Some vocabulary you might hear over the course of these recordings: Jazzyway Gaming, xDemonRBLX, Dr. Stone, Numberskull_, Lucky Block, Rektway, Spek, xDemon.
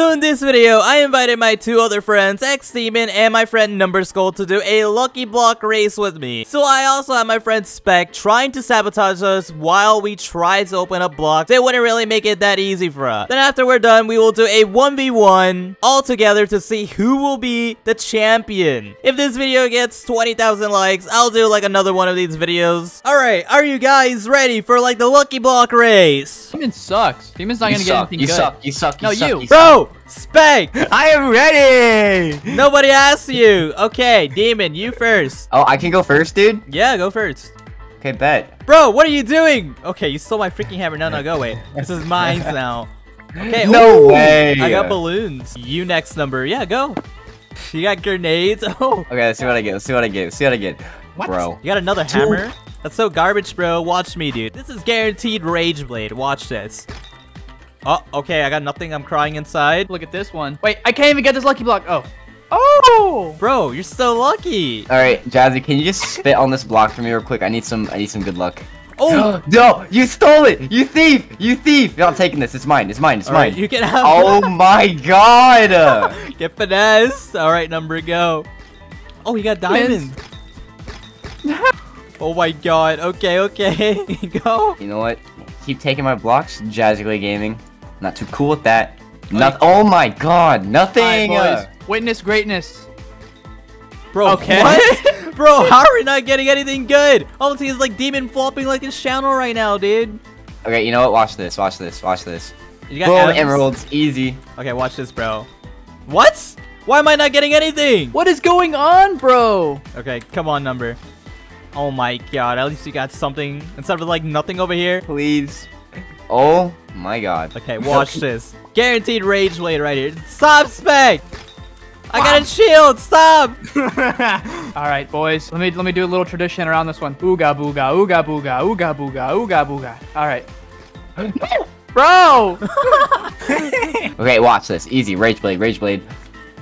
So in this video, I invited my two other friends, xDemon and my friend Numberskull, to do a lucky block race with me. So I also had my friend Spek trying to sabotage us while we tried to open up blocks. They wouldn't really make it that easy for us. Then after we're done, we will do a 1v1 all together to see who will be the champion. If this video gets 20,000 likes, I'll do like another one of these videos. Alright, are you guys ready for like the lucky block race? Demon sucks. Demon's not gonna get anything good. You suck. Bro, Spek! I am ready! Nobody asked you. Okay, Demon, you first. Oh, I can go first, dude? Yeah, go first. Okay, bet. Bro, what are you doing? Okay, you stole my freaking hammer. No, go away. This is mine now. Okay. No way. I got balloons. You next number. Yeah, go. You got grenades. Oh. Okay, let's see what I get. Let's see what I get. What? Bro. You got another hammer? That's so garbage, bro. Watch me, dude. This is guaranteed Rage Blade. Watch this. Oh, okay, I got nothing. I'm crying inside. Look at this one. Wait, I can't even get this lucky block. Oh. Oh! Bro, you're so lucky. All right, Jazzy, can you just spit on this block for me real quick? I need some good luck. Oh! No, you stole it! You thief! You thief! You're not taking this. It's mine. It's mine. Right, you can have it. Oh my god! Get finessed. All right, number, go. Oh, you got diamonds. Oh my god. Okay. Go. You know what? Keep taking my blocks, Jazzyway Gaming. Not too cool with that. Oh my god, nothing. Right, boys. Witness greatness. Bro, okay. What? Bro, how are we not getting anything good? All I see is like Demon flopping like his channel right now, dude. Okay, you know what? Watch this. You got boom, emeralds, easy. Okay, watch this, bro. What? Why am I not getting anything? What is going on, bro? Okay, come on, number. Oh my god, at least you got something instead of like nothing over here. Please. Oh my god. Okay, watch this. Guaranteed Rage Blade right here. Stop, Spek! Wow. I got a shield! Stop! Alright, boys. Let me do a little tradition around this one. Ooga booga, ooga booga, ooga booga, ooga booga. Alright. Bro! Okay, watch this. Easy. Rage Blade.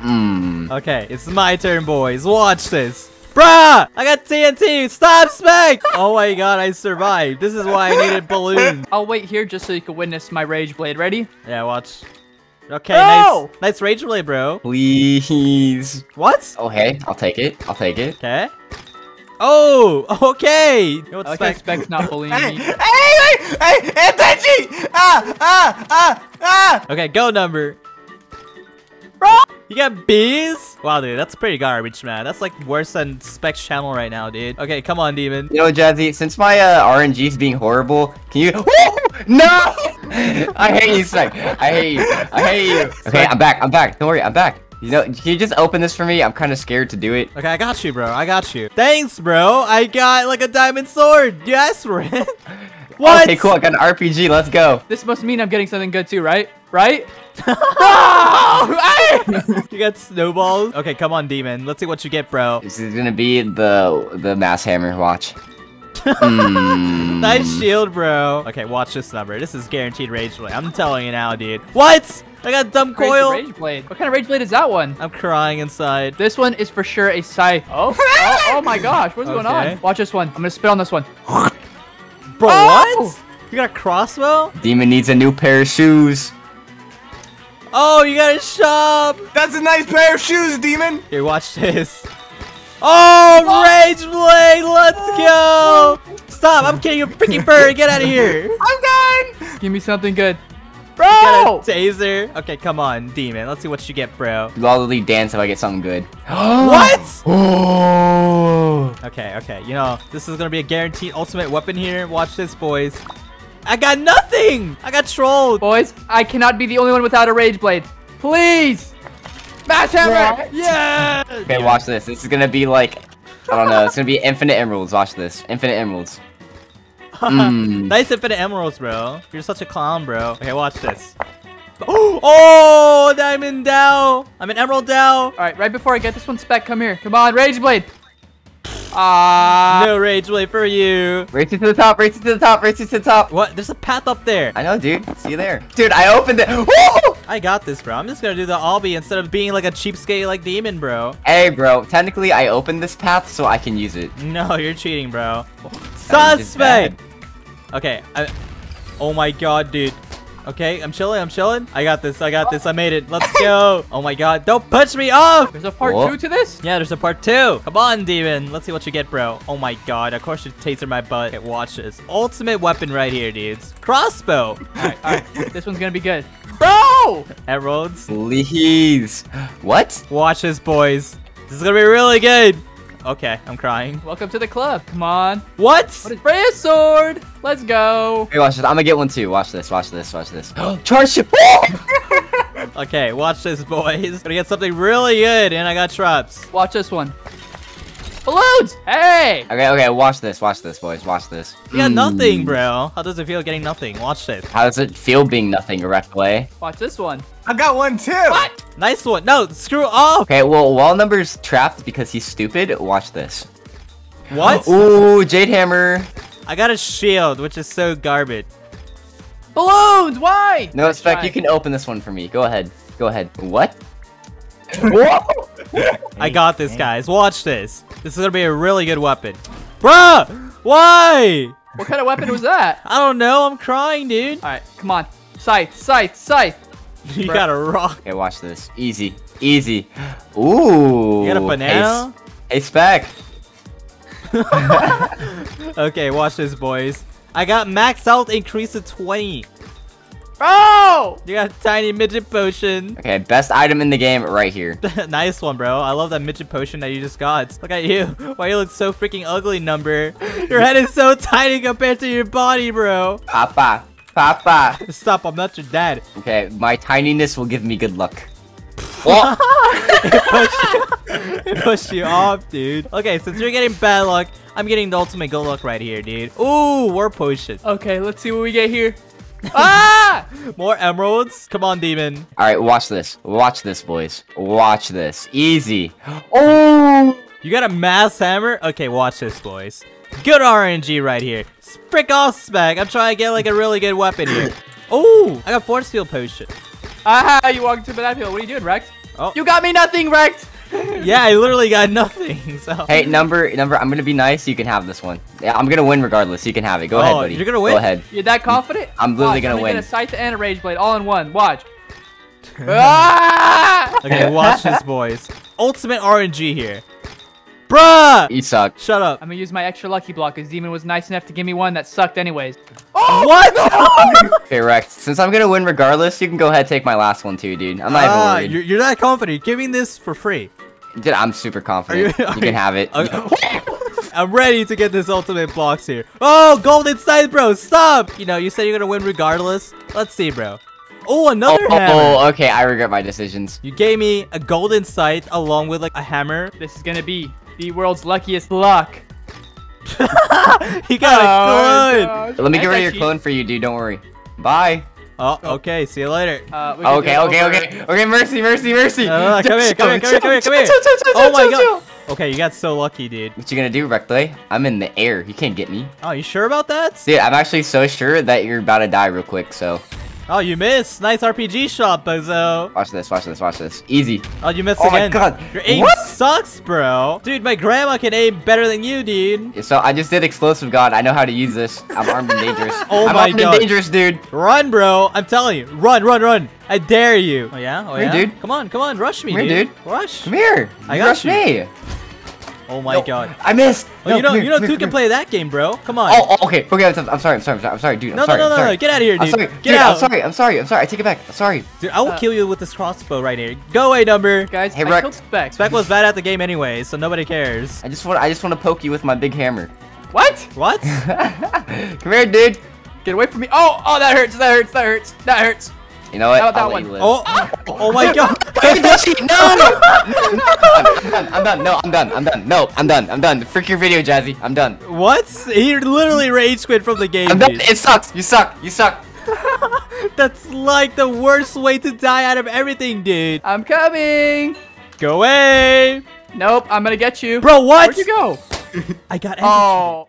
Okay, it's my turn, boys. Watch this. Bruh! I got TNT! Stop, Spek! Oh my god, I survived. This is why I needed balloons. I'll wait here just so you can witness my Rage Blade. Ready? Yeah, watch. Okay, no! Nice Rage Blade, bro. Please. What? Oh, hey, I'll take it. Okay. Oh, okay. You know what, Spek's not bullying me. Hey, attention! Ah! Okay, go, number. Bro! You got bees? Wow, dude, that's pretty garbage, man. That's like worse than Spek's channel right now, dude. Okay, come on, Demon. You know, Jazzy, since my RNG is being horrible, can you? No! I hate you, Spek. I hate you. Okay, I'm back. Don't worry, I'm back. You know, can you just open this for me? I'm kind of scared to do it. Okay, I got you, bro. Thanks, bro. I got like a diamond sword. You asked for it. What? Okay, cool. I got an RPG. Let's go. This must mean I'm getting something good too, right? No! You got snowballs. Okay, come on, Demon. Let's see what you get, bro. This is gonna be the mass hammer. Watch. Nice shield, bro. Okay, watch this number. This is guaranteed Rage Blade. I'm telling you now, dude. What? I got dumb coil. Rage Blade. What kind of Rage Blade is that one? I'm crying inside. This one is for sure a scythe. Oh my gosh. What's going on? Watch this one. I'm gonna spit on this one. Bro, what? You got a crossbow? Demon needs a new pair of shoes. Oh, you got a shop. That's a nice pair of shoes, Demon. Here, watch this. Oh, Rage Blade, let's go. Stop, I'm kidding, you freaking bird. Get out of here. I'm done. Give me something good. Bro. Got a taser. Okay, come on, Demon. Let's see what you get, bro. Lolly dance if I get something good. What? Oh. Okay. You know, this is going to be a guaranteed ultimate weapon here. Watch this, boys. I got nothing! I got trolled! Boys, I cannot be the only one without a Rage Blade. Please! Mass Hammer! What? Yeah! Okay, watch this. This is gonna be like, I don't know, it's gonna be infinite emeralds. Watch this. Infinite emeralds. Nice infinite emeralds, bro. You're such a clown, bro. Okay, watch this. Oh! Diamond Dow! I'm an Emerald Dow! Alright, right before I get this one, Spek, come here. Come on, Rage Blade! No Rage Blade for you. Race it to the top. What? There's a path up there. I know, dude. See you there. Dude, I opened it. Woo! I got this, bro. I'm just going to do the obby instead of being like a cheapskate like Demon, bro. Hey, bro. Technically, I opened this path so I can use it. No, you're cheating, bro. Suspect. Okay. Oh my god, dude. Okay, I'm chilling, I'm chilling. I got this, I got this, I made it. Let's go. Oh my god, don't push me off. There's a part two to this? Yeah, there's a part two. Come on, demon. Let's see what you get, bro. Oh my god, of course you taser my butt. Okay, watch this. Ultimate weapon right here, dudes. Crossbow. All right. This one's gonna be good. Bro! Emeralds. Please. What? Watch this, boys. This is gonna be really good. Okay, I'm crying. Welcome to the club. Come on. What? Freya's sword. Let's go. Hey, watch this. I'm gonna get one too. Watch this. Watch this. Watch this. Charge ship. Okay, watch this, boys. Gonna get something really good, and I got traps. Watch this one. Balloons. Hey. Okay, okay. Watch this. Watch this, boys. Watch this. You got nothing, bro. How does it feel getting nothing? Watch this. How does it feel being nothing, Rektway? Watch this one. I got one too. What? Nice one. No, screw off. Okay, well, wall number's trapped because he's stupid. Watch this. What? Ooh, Jade Hammer. I got a shield, which is so garbage. Balloons, why? No, Spek, you can open this one for me. Go ahead. Go ahead. What? Whoa! I got this, guys. Watch this. This is gonna be a really good weapon. Bruh! Why? What kind of weapon was that? I don't know. I'm crying, dude. All right, come on. Scythe, scythe, scythe. You got a rock. Okay, watch this. Easy. Easy. Ooh. You got a banana? Hey, Spek. Okay, watch this, boys. I got max health increase to 20. Bro! You got a tiny midget potion. Okay, best item in the game right here. Nice one, bro. I love that midget potion that you just got. Look at you. Why you look so freaking ugly, Number? Your head is so tiny compared to your body, bro. Papa. Papa. Stop, I'm not your dad. Okay, my tininess will give me good luck. It pushed you off, dude. Okay, since you're getting bad luck, I'm getting the ultimate good luck right here, dude. Ooh, war potion. Okay, let's see what we get here. Ah! More emeralds. Come on, demon. All right, watch this. Watch this, boys. Watch this. Easy. Oh! You got a mass hammer? Okay, watch this, boys. Good RNG right here. Frick off, Spek. I'm trying to get like a really good weapon here. Oh, I got force field potion. Aha, you walked to banana field. What are you doing, Rekt? Oh, you got me nothing, Rekt. Yeah, I literally got nothing. So. Hey, number, I'm gonna be nice. You can have this one. Yeah, I'm gonna win regardless. You can have it. Go ahead, buddy. You're gonna win. Go ahead. You're that confident? I'm literally gonna win. I'm gonna scythe and a rage blade all in one. Watch. Ah! Okay, watch this, boys. Ultimate RNG here. Bruh! You suck. Shut up. I'm gonna use my extra lucky block because Demon was nice enough to give me one that sucked anyways. Oh! What? Okay, Rex, since I'm gonna win regardless, you can go ahead and take my last one too, dude. I'm not even worried. You're that confident. You're giving this for free. Dude, I'm super confident. You can have it. Okay. I'm ready to get this ultimate blocks here. Oh, golden scythe, bro. Stop. You know, you said you're gonna win regardless. Let's see, bro. Oh, another hammer. Oh, okay. I regret my decisions. You gave me a golden scythe along with like a hammer. This is gonna be the world's luckiest luck. He got a clone. Let me get rid of your clone for you, dude. Don't worry. Bye. Oh, okay. See you later. Okay. Mercy, mercy, mercy. Come here. Oh my god. Okay, you got so lucky, dude. What you gonna do, Rektway? I'm in the air. You can't get me. Oh, you sure about that? Dude, I'm actually so sure that you're about to die real quick, so. Oh, you missed. Nice RPG shot, bozo. Watch this, watch this, watch this. Easy. Oh, you missed again. Oh my god. Your aim sucks, bro. Dude, my grandma can aim better than you, dude. So I just did explosive god. I know how to use this. I'm armed and dangerous. I'm armed and dangerous, dude. Run, bro. I'm telling you. Run, run, run. I dare you. Oh, yeah? Oh, yeah? Here, dude. Come on, come on. Rush me, dude. Rush. Come here. I got you. Oh my god. I missed. Oh, no, you know, two can play that game, bro. Come on. Oh, okay. Okay, I'm sorry, dude. No, get out of here, dude. Get out. I'm sorry. I take it back. I'm sorry. Dude, I will kill you with this crossbow right here. Go away, Number. Guys, hey, I killed Spek. Spek was bad at the game anyway, so nobody cares. I just want to poke you with my big hammer. What? What? Come here, dude. Get away from me. Oh, that hurts. You know what? That one. Oh my god. No. I'm done. Frick your video, Jazzy. I'm done. What? He literally rage quit from the game. I'm done. It sucks. You suck. That's like the worst way to die out of everything, dude. I'm coming. Go away. Nope. I'm gonna get you. Bro, what? Where'd you go? I got everything. Oh.